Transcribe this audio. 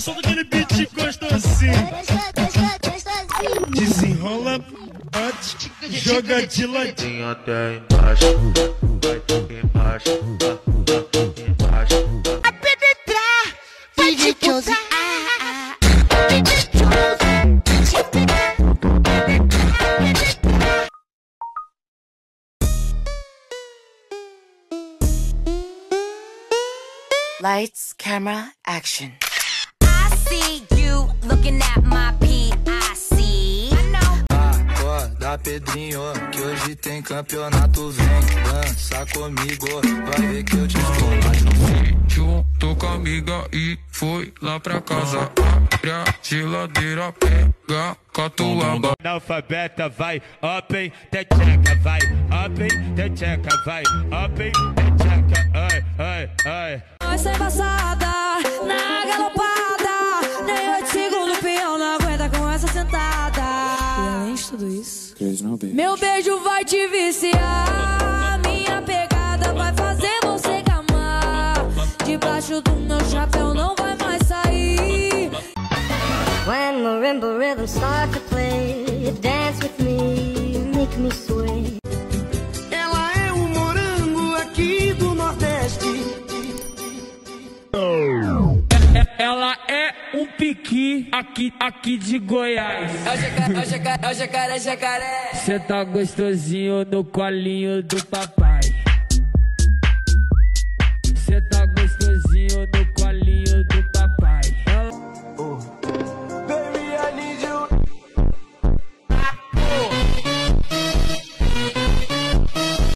Só daquele beat gostosinho. Desenrola, bate, joga de ladinho até embaixo. Vai embaixo, vai embaixo. Vai penetrar, vai te botar. Lights, camera, action. I see you looking at my P. I see. I know. Acorda, Pedrinho, que hoje tem campeonato. Vem dançar comigo, vai ver que eu te estou. Juntou com a amiga e foi lá pra casa. Abre a geladeira, pega catuaba. Analfabeta vai, open, te checa, vai, open, te checa, vai, open, te checa, ai, ai, ai. Sem passada, na galopada, nem 8 segundos o peão não aguenta com essa sentada. E além de tudo isso, meu beijo vai te viciar, minha pegada vai fazer você gamar. Debaixo do meu chapéu não vai mais sair. When marimba rhythm start to play, you dance with me, make me sway. Ela é o morango aqui do Nordeste. Ela é um piqui aqui de Goiás. É o jacaré, jacaré. Cê tá gostosinho no colinho do papai.